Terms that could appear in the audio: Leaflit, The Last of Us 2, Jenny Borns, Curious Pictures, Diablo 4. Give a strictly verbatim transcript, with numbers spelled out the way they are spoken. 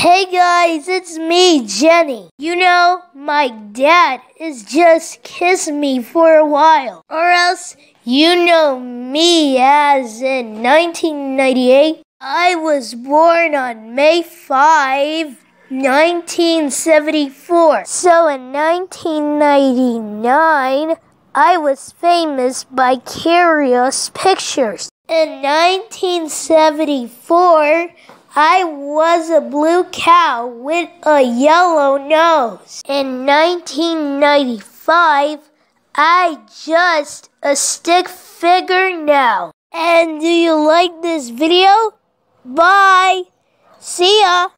Hey guys, it's me, Jenny. You know, my dad is just kissing me for a while. Or else, you know me as in nineteen ninety-eight. I was born on May fifth, nineteen seventy-four. So in nineteen ninety-nine, I was famous by Curious Pictures. In nineteen seventy-four, I was a blue cow with a yellow nose. In nineteen ninety-five, I just a stick figure now. And do you like this video? Bye! See ya!